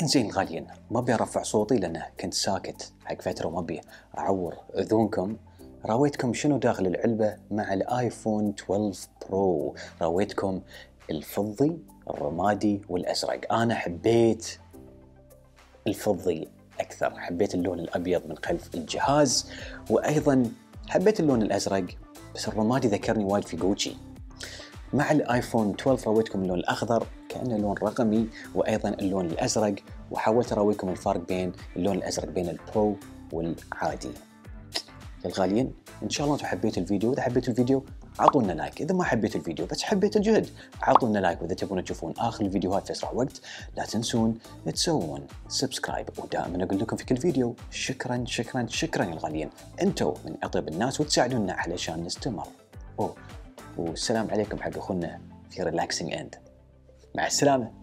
انزين الغاليين، ما ابي ارفع صوتي لانه كنت ساكت حق فتره وما ابي اعور اذونكم. راويتكم شنو داخل العلبه مع الايفون 12 برو، راويتكم الفضي الرمادي والازرق. انا حبيت الفضي اكثر، حبيت اللون الابيض من خلف الجهاز، وايضا حبيت اللون الازرق بس الرمادي ذكرني وايد في جوتشي. مع الايفون 12 راويتكم اللون الاخضر كانه لون رقمي، وايضا اللون الازرق، وحاولت اراويكم الفرق بين اللون الازرق بين البرو والعادي. الغاليين ان شاء الله انتم حبيتوا الفيديو، اذا حبيتوا الفيديو اعطونا لايك، اذا ما حبيتوا الفيديو بس حبيتوا الجهد اعطونا لايك، واذا تبون تشوفون اخر الفيديوهات في اسرع وقت لا تنسون تسوون سبسكرايب، ودائما اقول لكم في كل فيديو شكرا شكرا شكرا يا الغاليين، انتم من اطيب الناس وتساعدونا علشان نستمر. والسلام عليكم حق اخونا في ريلاكسنج اند. مع السلامة.